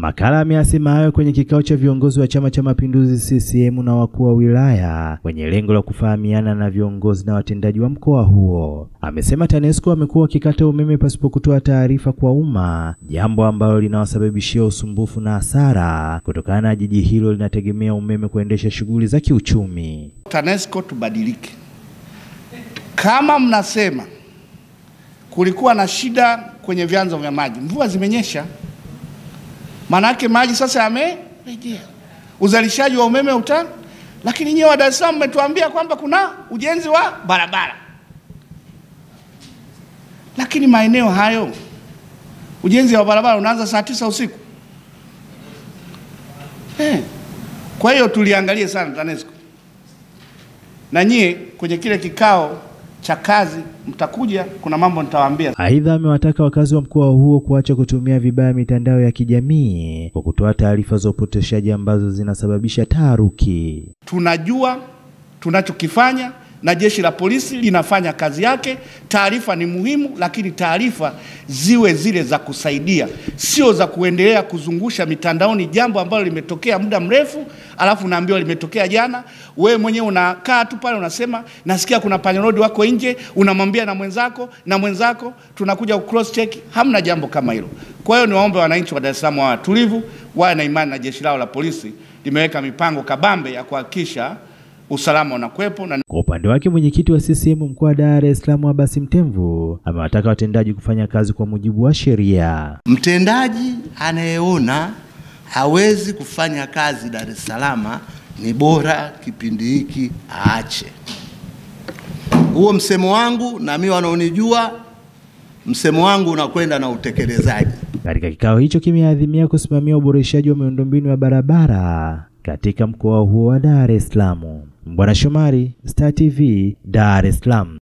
Makala ameyasema hayo kwenye kikao cha viongozi wa Chama cha Mapinduzi CCM na wakuu wa wilaya wenye lengo la kufahamiana na viongozi na watendaji wa mkoa huo. Amesema TANESCO amekuwa akikata umeme pasipo kutoa taarifa kwa umma, jambo ambalo linawasababishia usumbufu na hasara kutokana na jiji hilo linategemea umeme kuendesha shughuli za kiuchumi. TANESCO tubadilike. Kama mnasema kulikuwa na shida kwenye vyanzo vya maji, mvua zimenyesha, manake maji sasa yamerejea, uzalishaji wa umeme utana. Lakini nyewe wa Dar es Salaam mmetuambia kwamba kuna ujenzi wa barabara, lakini maeneo hayo ujenzi wa barabara unaanza saa 9 usiku. Kwa hiyo tuliangalie sana TANESCO. Na nyie kwenye kile kikao cha kazi mtakuja, kuna mambo nitawaambia. Aidha amewataka wakazi wa mkoa huo kuacha kutumia vibaya mitandao ya kijamii kwa kutoa taarifa za upotoshaji ambazo zinasababisha taharuki. Tunajua tunachokifanya na jeshi la polisi linafanya kazi yake. Taarifa ni muhimu, lakini taarifa ziwe zile za kusaidia, sio za kuendelea kuzungusha mitandaoni jambo ambalo limetokea muda mrefu alafu unaambiwa limetokea jana. Wewe mwenyewe unakaa tu pale unasema nasikia kuna panyolodi wako nje, unamwambia na mwenzako na mwenzako, tunakuja cross check, hamna jambo kama hilo. Kwa hiyo niwaombe wananchi wa Dar es Salaam wawe tulivu, wawe na imani na jeshi lao la polisi limeweka mipango kabambe ya kuhakikisha usalama unakuwepo. Na kwa upande wake mwenyekiti wa CCM mkoa Dar es Salaam Abasi Mtemvu amewataka watendaji kufanya kazi kwa mujibu wa sheria. Mtendaji anayeona hawezi kufanya kazi Dar es Salaam ni bora kipindi hiki aache. Huo msemo wangu, na mimi wanaonijua, msemo wangu unakwenda na utekelezaji. Katika kikao hicho kimeadhimia kusimamia uboreshaji wa miundombinu ya barabara katika mkoa huo wa Dar es Salaam. Bwana Shomari, Star TV, Dar es Salaam.